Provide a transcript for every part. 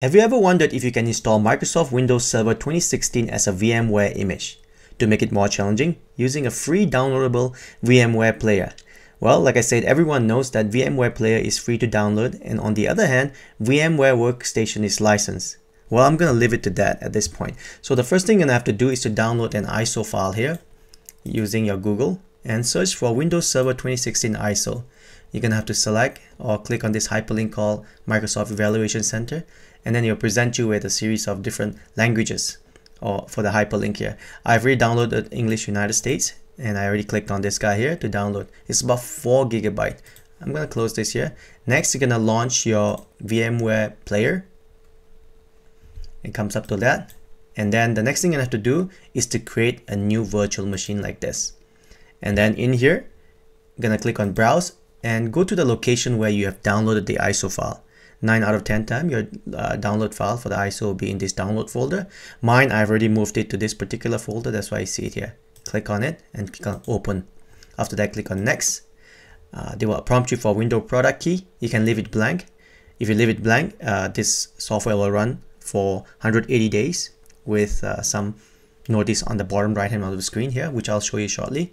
Have you ever wondered if you can install Microsoft Windows Server 2016 as a VMware image? To make it more challenging, using a free downloadable VMware player. Well, like I said, everyone knows that VMware player is free to download, and on the other hand, VMware Workstation is licensed. Well, I'm going to leave it to that at this point. So the first thing you're going to have to do is to download an ISO file here using your Google and search for Windows Server 2016 ISO. You're going to have to select or click on this hyperlink called Microsoft Evaluation Center, and then it'll present you with a series of different languages or for the hyperlink here. I've already downloaded English United States, and I already clicked on this guy here to download. It's about 4 GB. I'm going to close this here. Next, you're going to launch your VMware player. It comes up to that. And then the next thing you have to do is to create a new virtual machine like this. And then in here, I'm going to click on Browse and go to the location where you have downloaded the ISO file. 9 out of 10 times your download file for the ISO will be in this download folder. Mine, I've already moved it to this particular folder, that's why I see it here. Click on it and click on Open. After that, click on Next. They will prompt you for Windows product key. You can leave it blank. If you leave it blank, this software will run for 180 days with some notice on the bottom right hand of the screen here, which I'll show you shortly.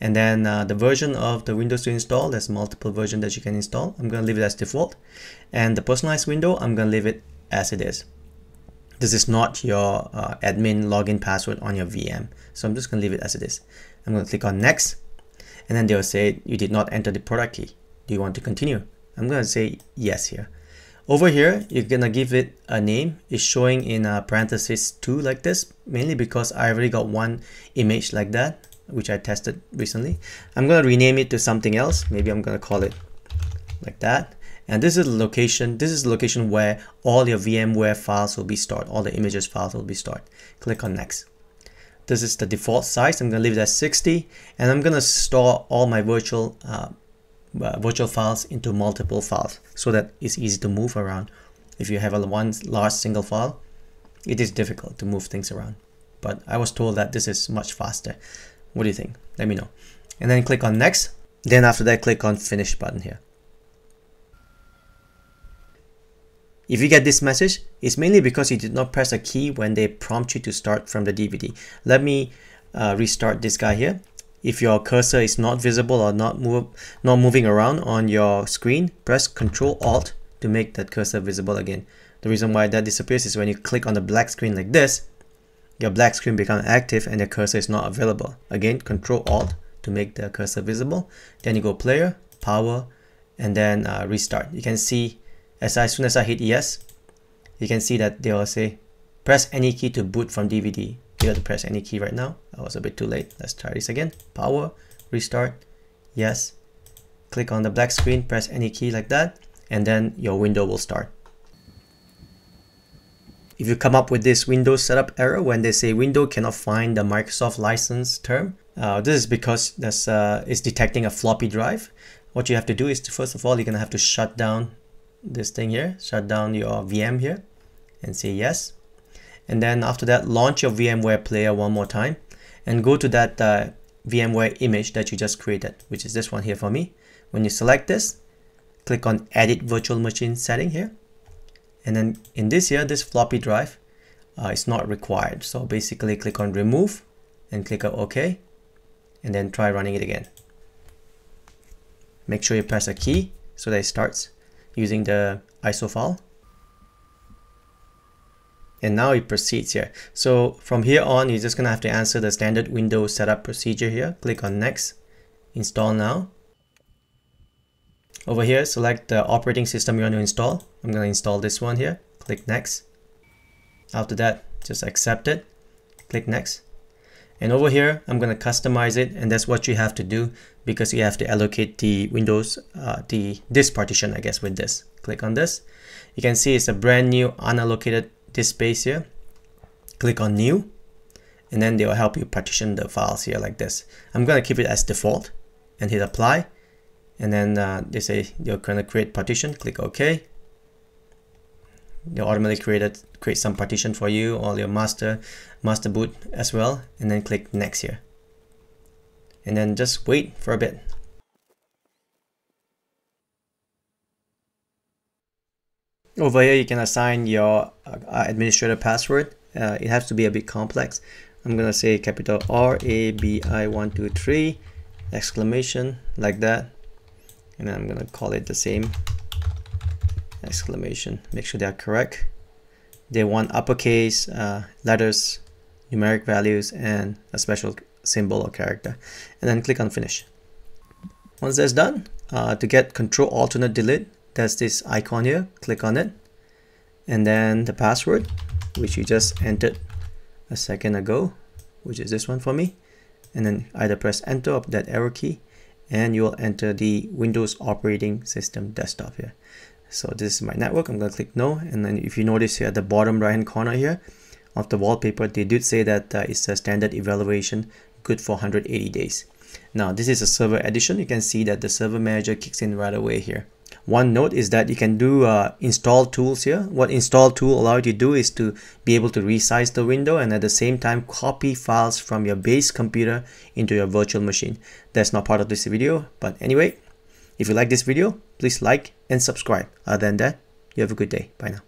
And then the version of the Windows to install, there's multiple versions that you can install. I'm going to leave it as default. And the personalized window, I'm going to leave it as it is. This is not your admin login password on your VM. So I'm just going to leave it as it is. I'm going to click on Next. And then they'll say, you did not enter the product key. Do you want to continue? I'm going to say yes here. Over here, you're going to give it a name. It's showing in parentheses 2 like this, mainly because I already got one image like that, which I tested recently. I'm going to rename it to something else. Maybe I'm going to call it like that. And this is the location. This is the location where all your VMware files will be stored. All the images files will be stored. Click on Next. This is the default size. I'm going to leave it as 60. And I'm going to store all my virtual files into multiple files so that it's easy to move around. If you have one large single file, it is difficult to move things around. But I was told that this is much faster. What do you think? Let me know. And then click on Next. Then after that, click on Finish button here. If you get this message, it's mainly because you did not press a key when they prompt you to start from the DVD. Let me restart this guy here. If your cursor is not visible or not moving around on your screen, press Ctrl-Alt to make that cursor visible again. The reason why that disappears is when you click on the black screen like this, your black screen becomes active and the cursor is not available. Again, Ctrl-Alt to make the cursor visible. Then you go Player, Power, and then Restart. You can see, as soon as I hit yes, you can see that they will say, press any key to boot from DVD. You have to press any key right now. I was a bit too late. Let's try this again. Power, Restart, yes. Click on the black screen, press any key like that, and then your window will start. If you come up with this Windows setup error when they say window cannot find the Microsoft license term, this is because it's detecting a floppy drive. What you have to do is, first of all, you're going to have to shut down this thing here, shut down your VM here and say yes. And then after that, launch your VMware player one more time and go to that VMware image that you just created, which is this one here for me. When you select this, click on Edit Virtual Machine Setting here. And then in this here, this floppy drive is not required. So basically click on Remove and click on OK. And then try running it again. Make sure you press a key so that it starts using the ISO file. And now it proceeds here. So from here on, you're just going to have to answer the standard Windows setup procedure here. Click on Next. Install now. Over here, select the operating system you want to install. I'm going to install this one here. Click Next. After that, just accept it. Click Next. And over here, I'm going to customize it. And that's what you have to do because you have to allocate the Windows, the disk partition, I guess, with this. Click on this. You can see it's a brand new unallocated disk space here. Click on New. And then they will help you partition the files here like this. I'm going to keep it as default and hit Apply. And then they say you're going to create partition, click OK. They'll automatically create some partition for you, all your master boot as well. And then click Next here. And then just wait for a bit. Over here, you can assign your administrator password. It has to be a bit complex. I'm gonna say capital RABI123 exclamation, like that, and I'm gonna call it the same exclamation. Make sure they are correct. They want uppercase, letters, numeric values, and a special symbol or character, and then click on finish. Once that's done, to get Control Alternate Delete, there's this icon here. Click on it, and then the password, which you just entered a second ago, which is this one for me, and then either press enter or that arrow key, and you will enter the Windows operating system desktop here. So this is my network. I'm going to click no, and then if you notice here at the bottom right hand corner here of the wallpaper, they did say that it's a standard evaluation, good for 180 days. Now this is a server edition. You can see that the server manager kicks in right away here. One note is that you can do install tools here. What install tool allowed you to do is to be able to resize the window and at the same time copy files from your base computer into your virtual machine. That's not part of this video, but anyway, if you like this video, please like and subscribe. Other than that, you have a good day. Bye now.